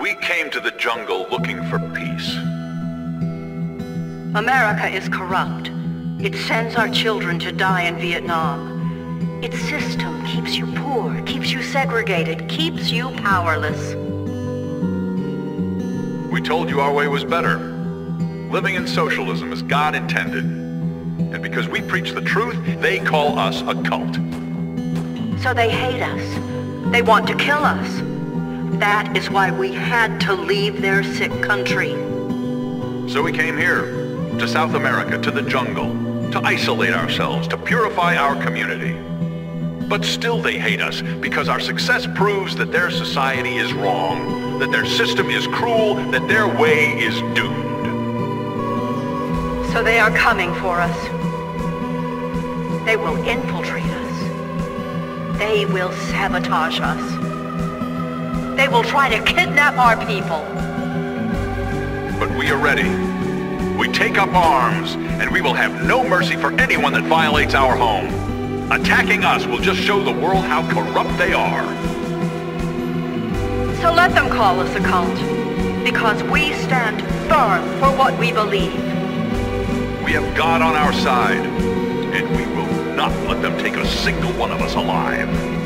We came to the jungle looking for peace. America is corrupt. It sends our children to die in Vietnam. Its system keeps you poor, keeps you segregated, keeps you powerless. We told you our way was better. Living in socialism as God intended. And because we preach the truth, they call us a cult. So they hate us. They want to kill us. That is why we had to leave their sick country. So we came here, to South America, to the jungle, to isolate ourselves, to purify our community. But still they hate us because our success proves that their society is wrong, that their system is cruel, that their way is doomed. So they are coming for us. They will infiltrate us. They will sabotage us. They will try to kidnap our people. But we are ready. We take up arms, and we will have no mercy for anyone that violates our home. Attacking us will just show the world how corrupt they are. So let them call us a cult, because we stand firm for what we believe. We have God on our side, and we will not let them take a single one of us alive.